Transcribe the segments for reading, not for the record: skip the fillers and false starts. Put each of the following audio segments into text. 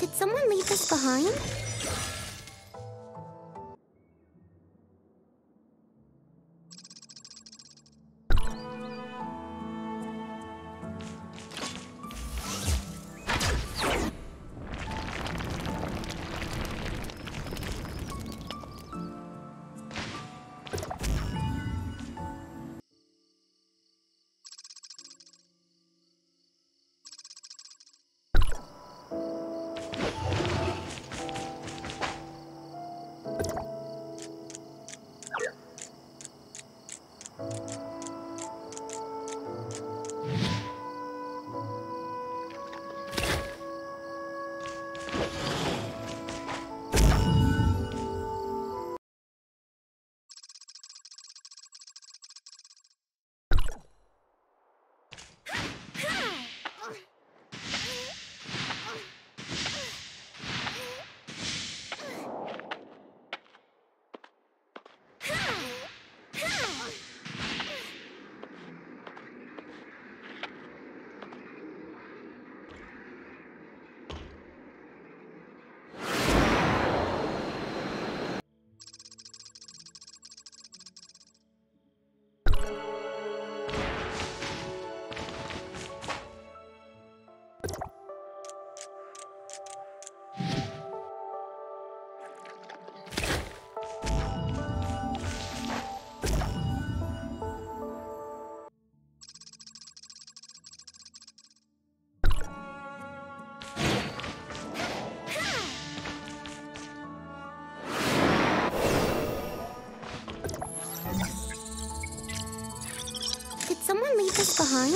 Did someone leave this behind? Did someone leave this behind?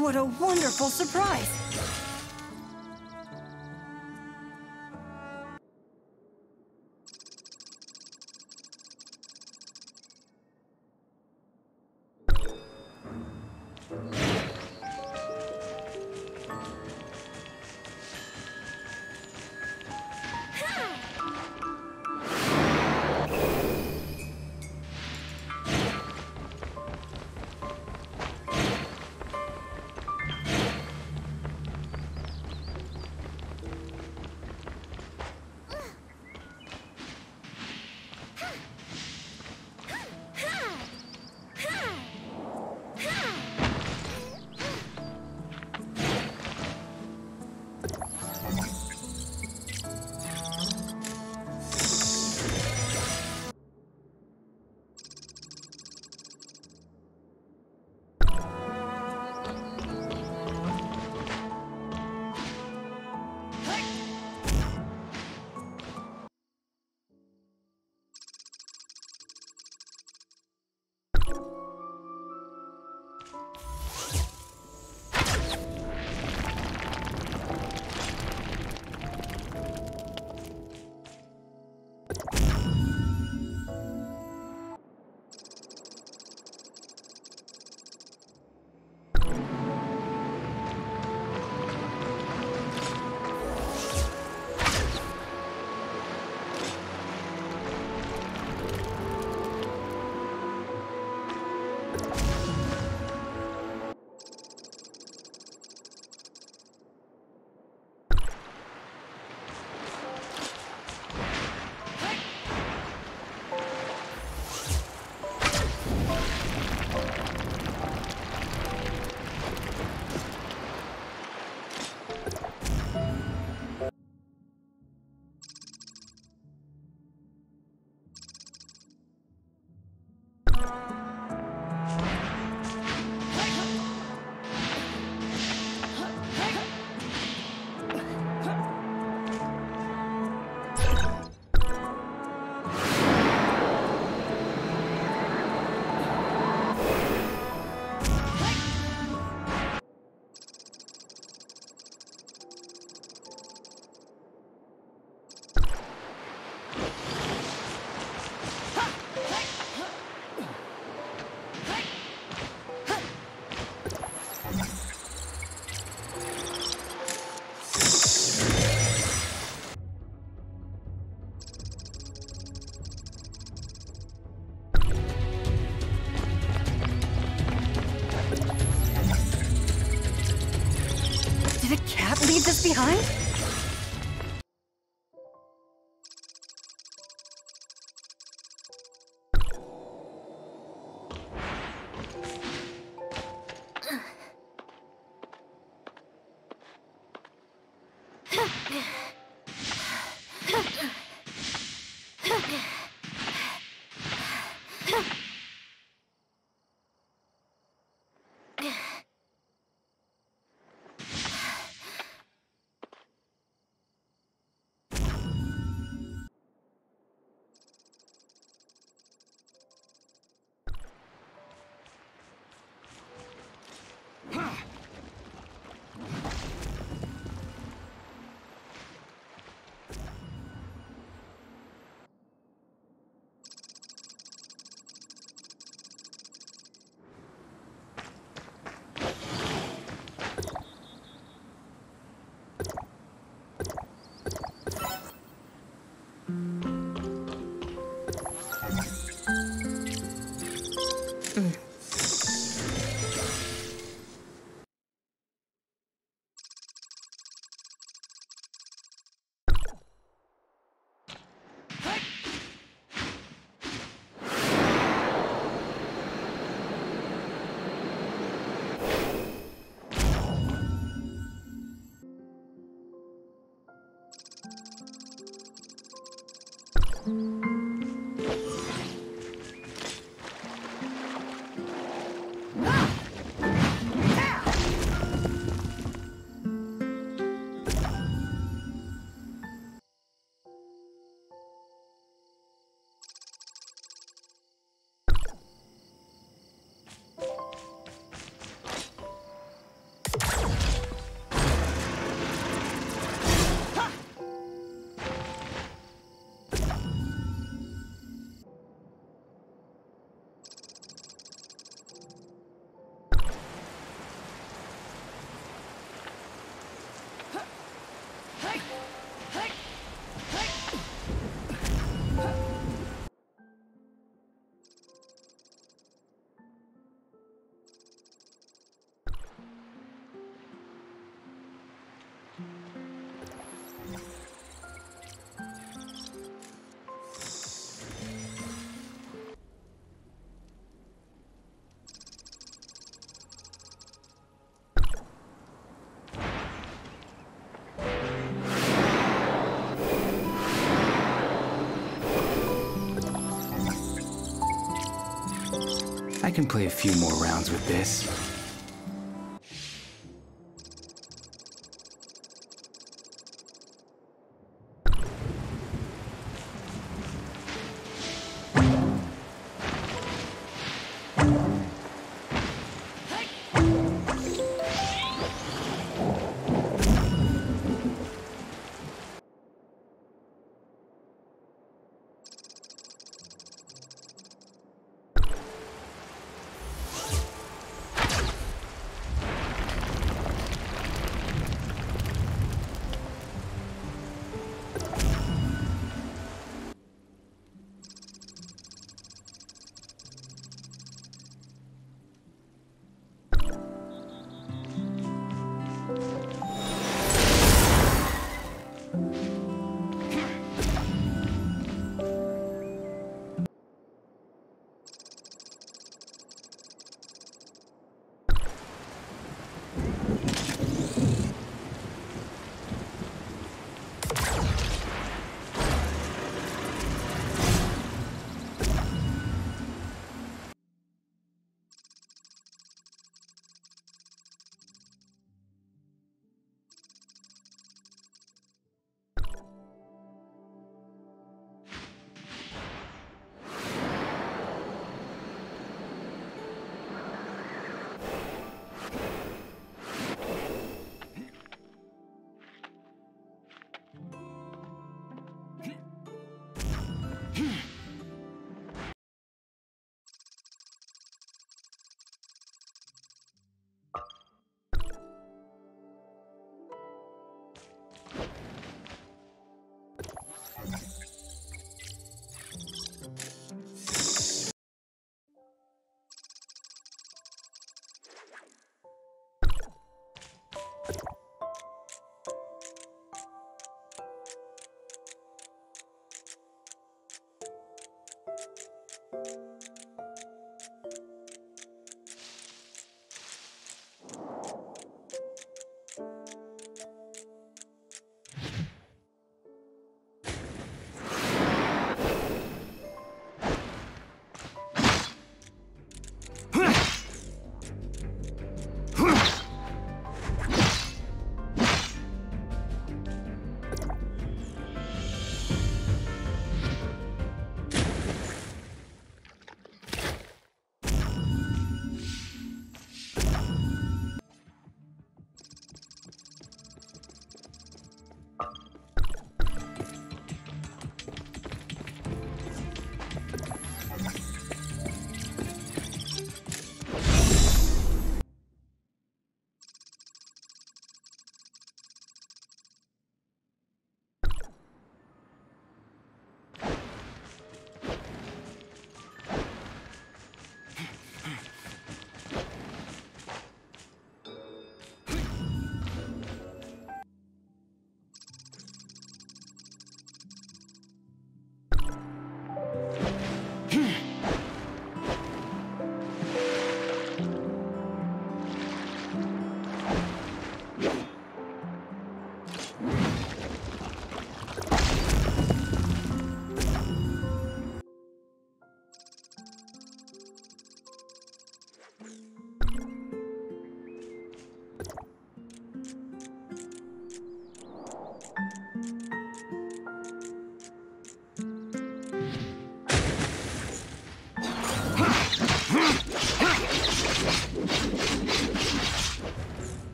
What a wonderful surprise! Leave this behind? I can play a few more rounds with this.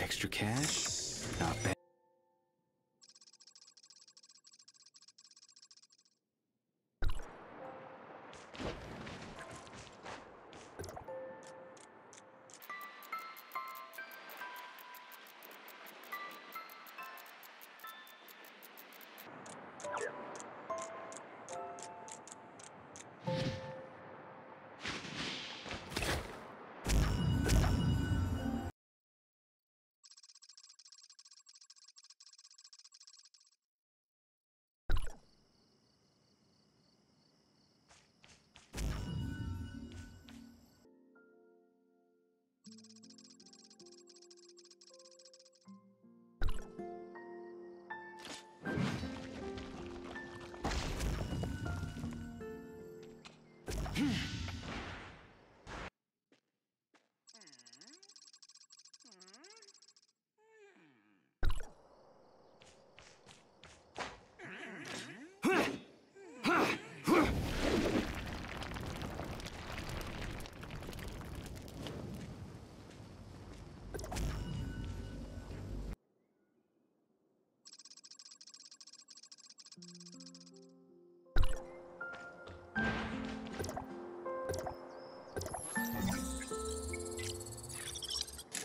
Extra cash? Not bad.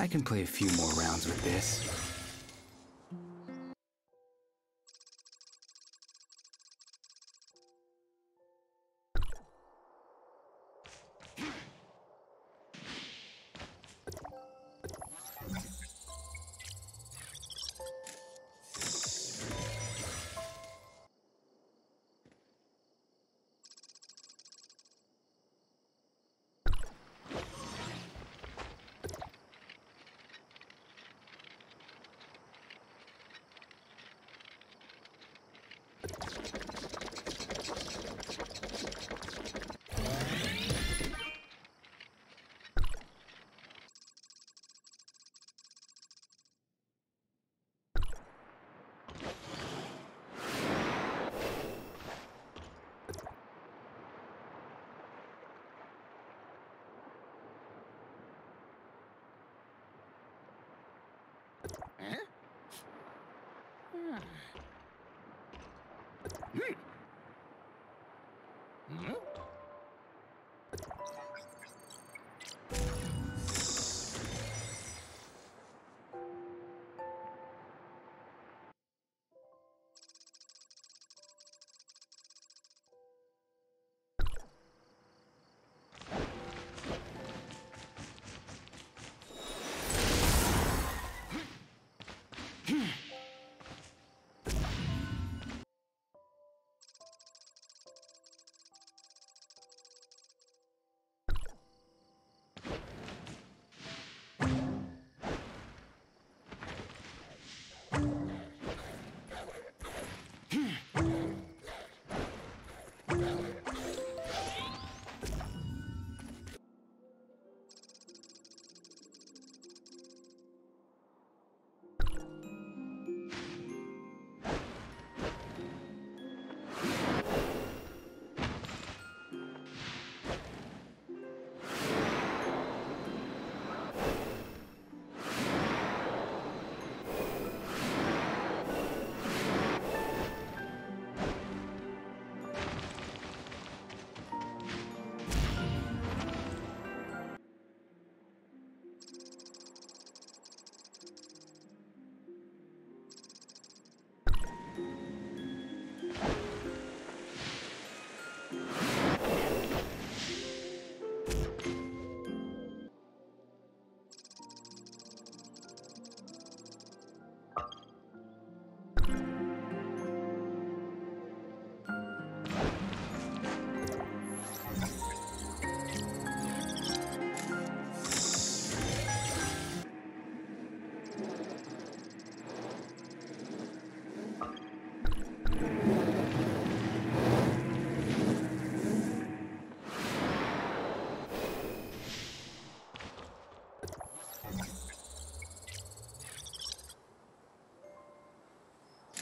I can play a few more rounds with this.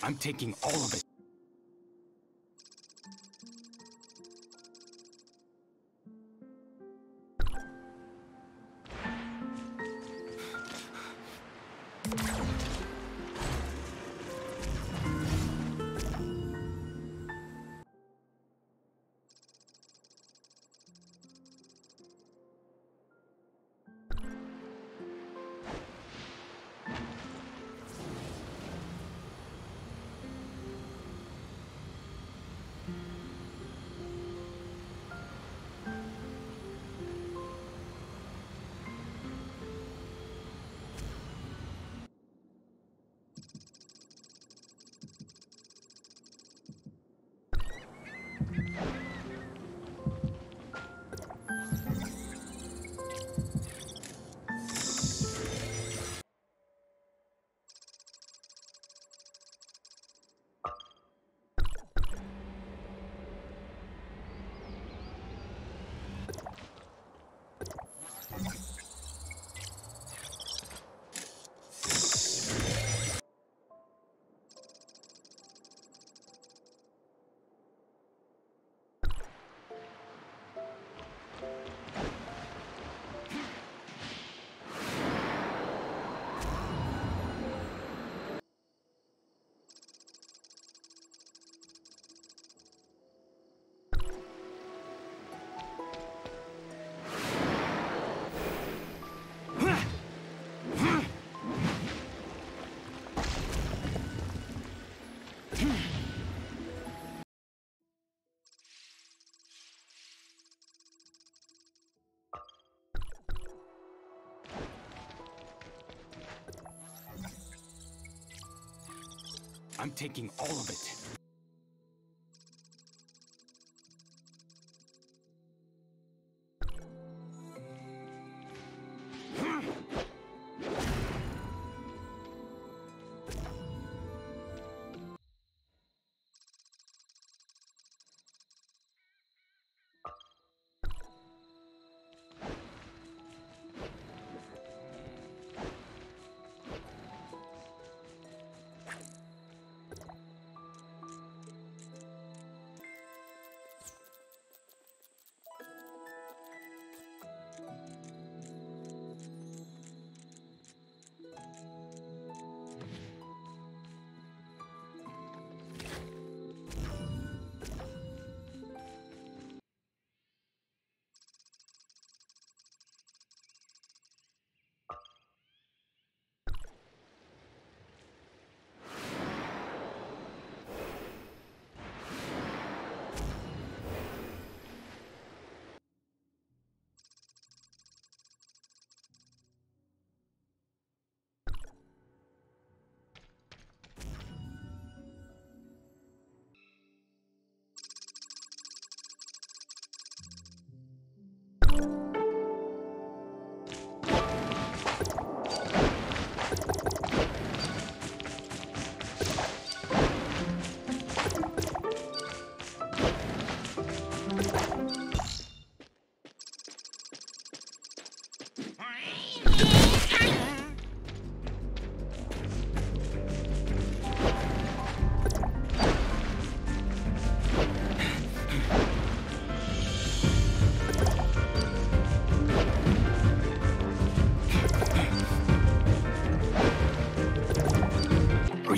I'm taking all of it. I'm taking all of it.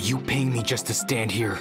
You paying me just to stand here?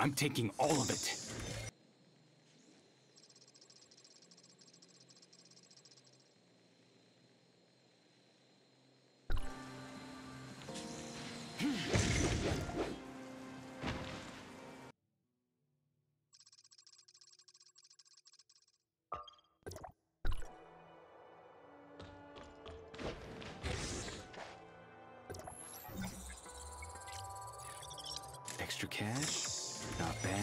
I'm taking all of it. Extra cash? Not bad.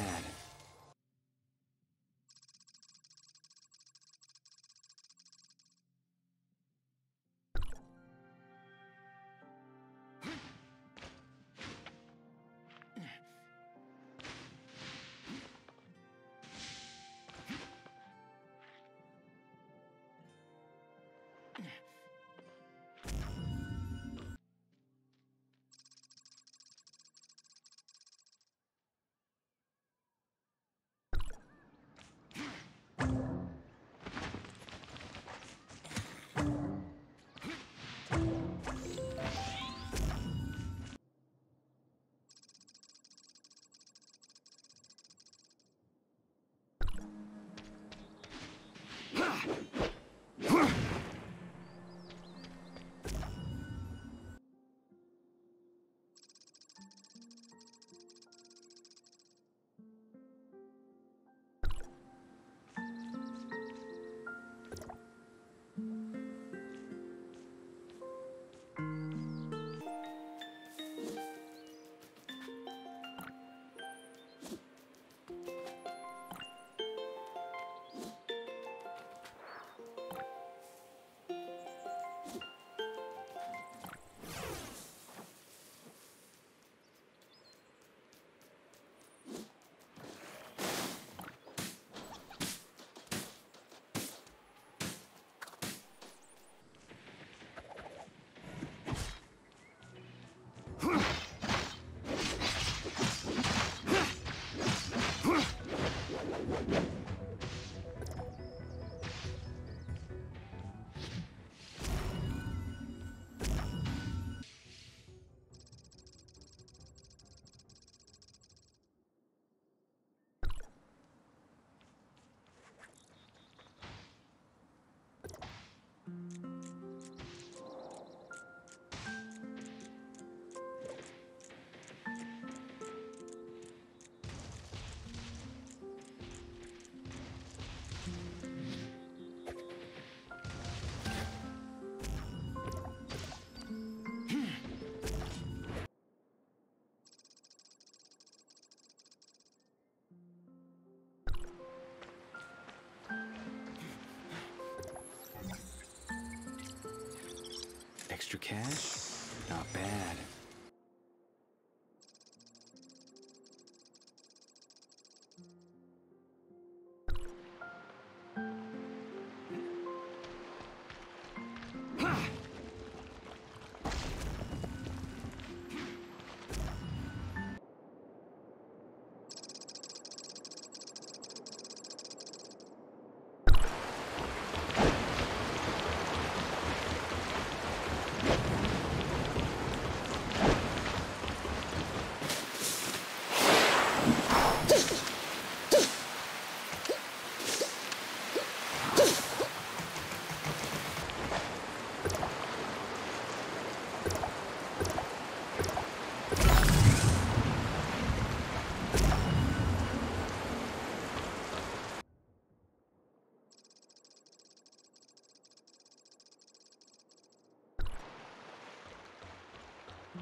Extra cash? Not bad.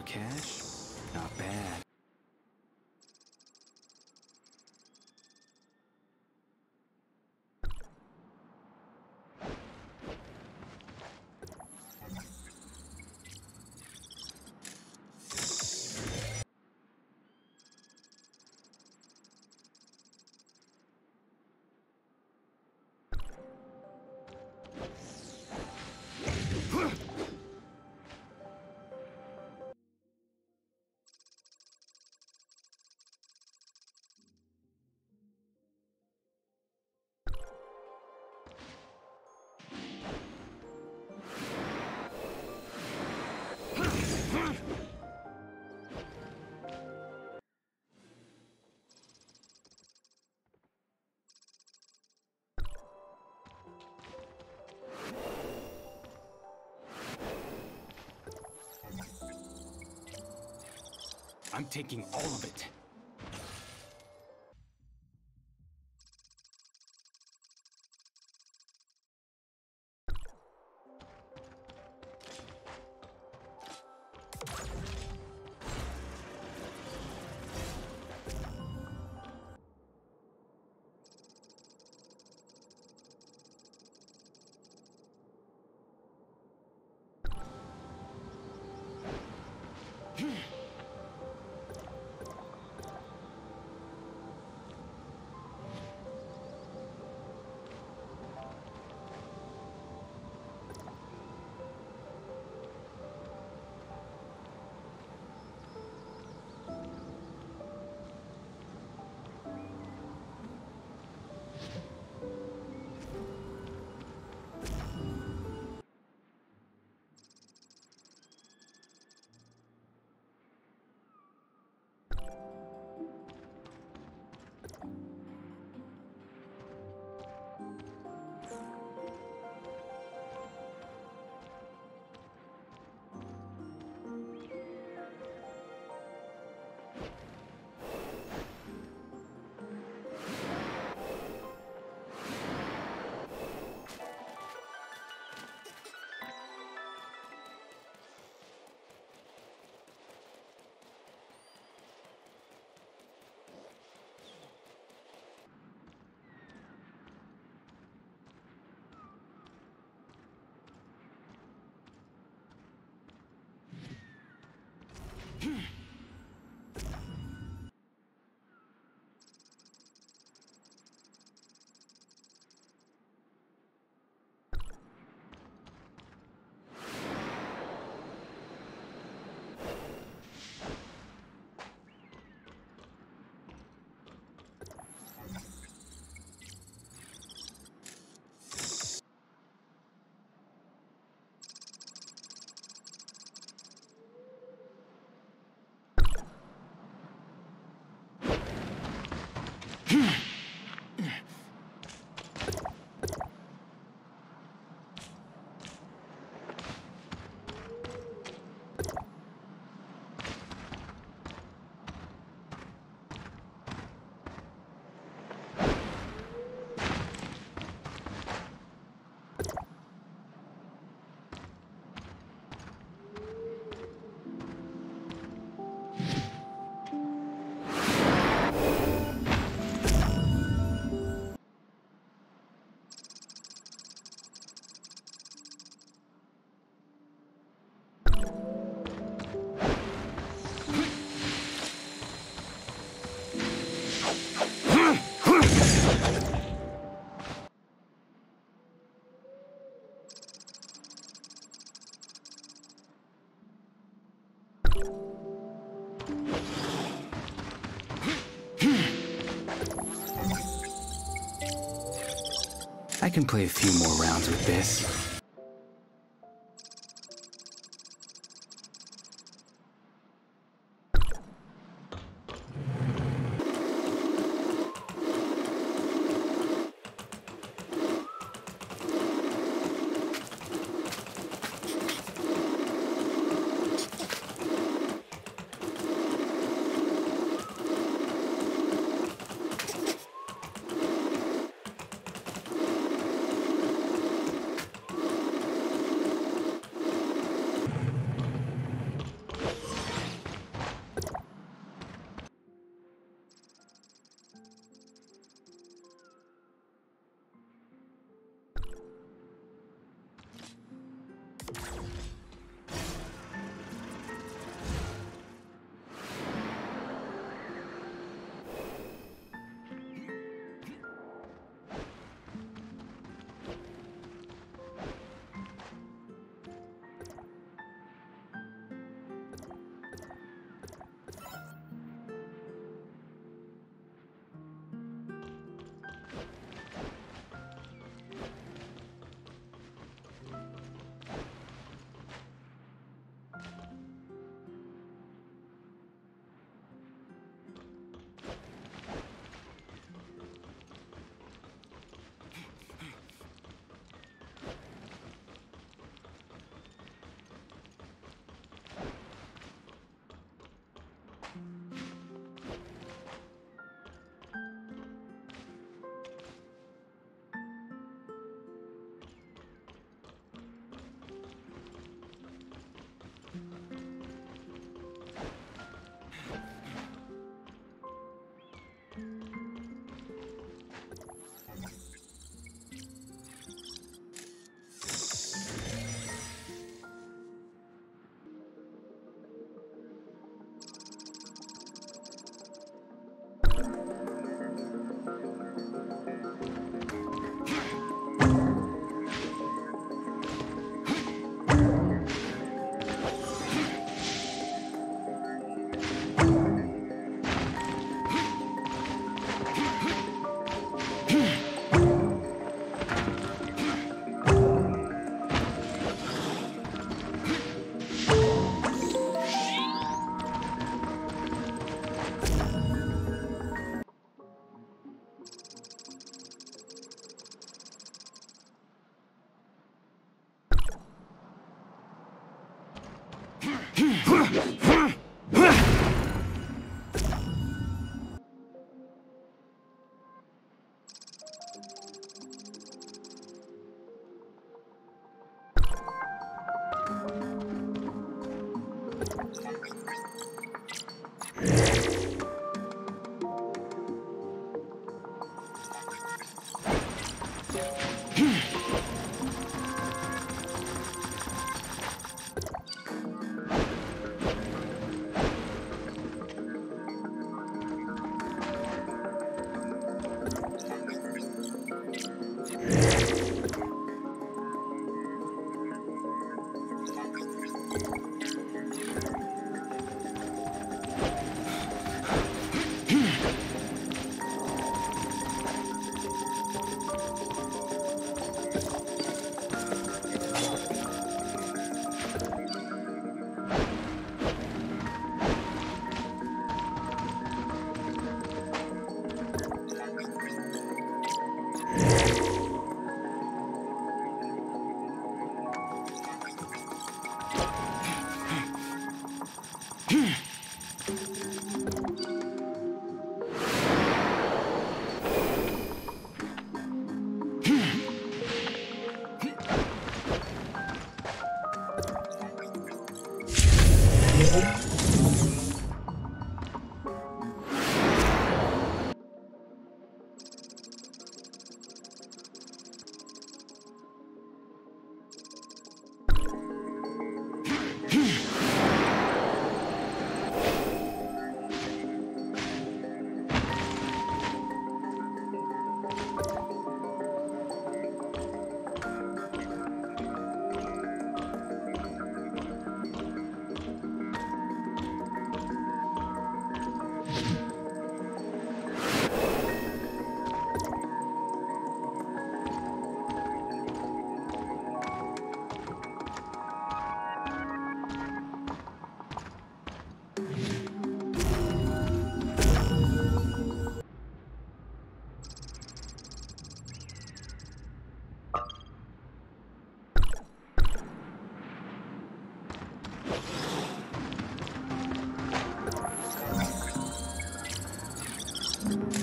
extra cash? Not bad. I'm taking all of it. I can play a few more rounds with this.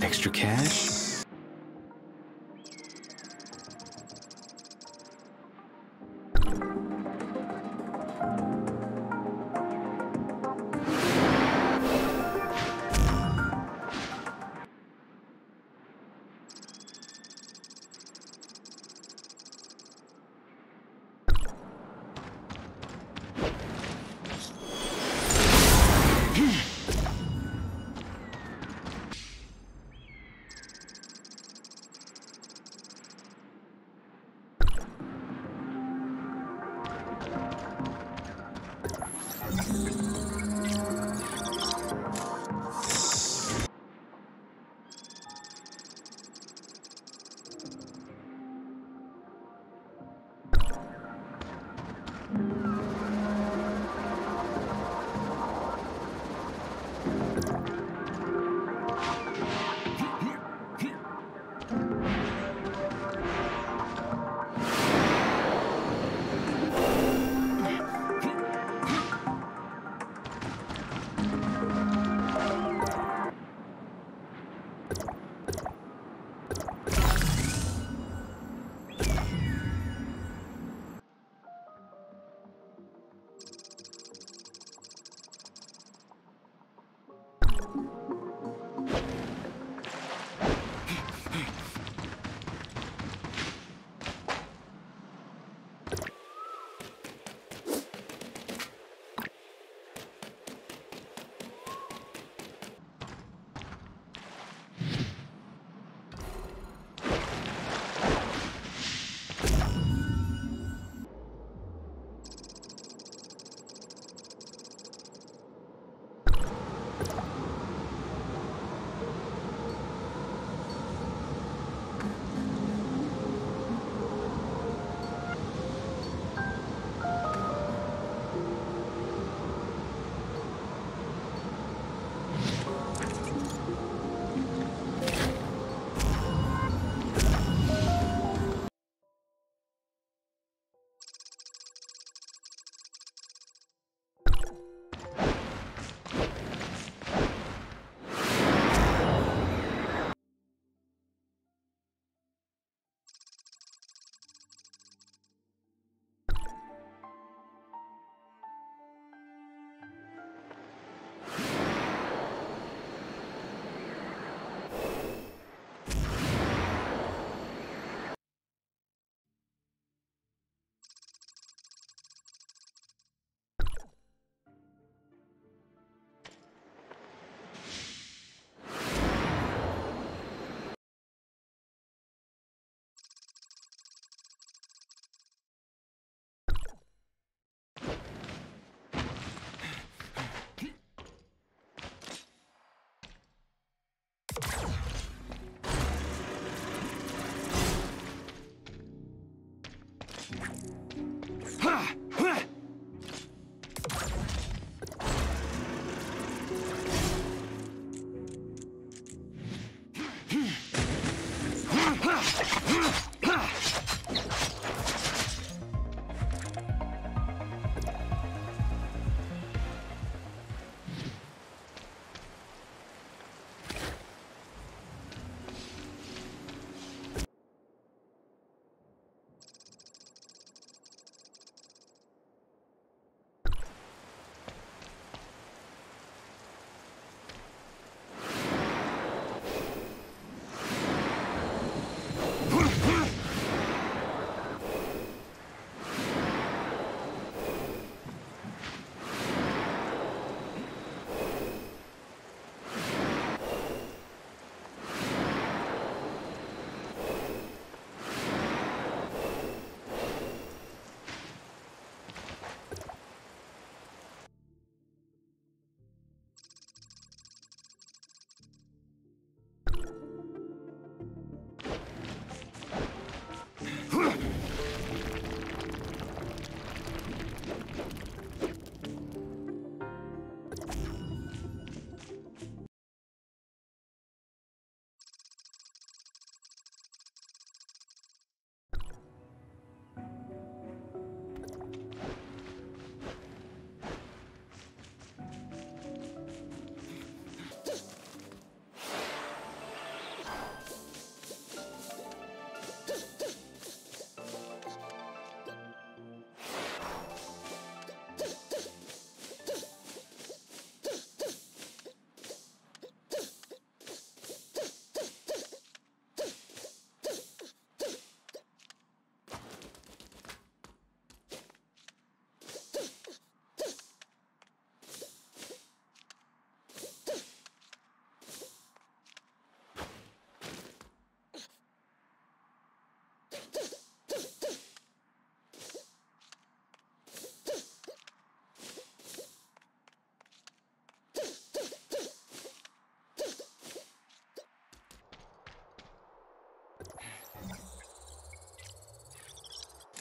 Extra cash?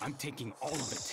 I'm taking all of it.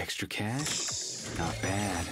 Extra cash? Not bad.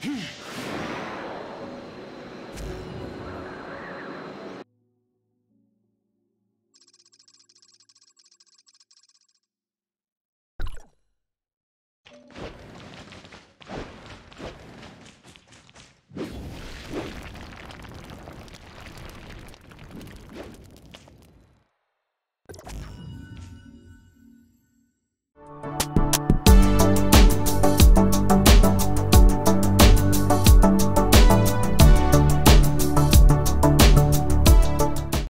Hmm.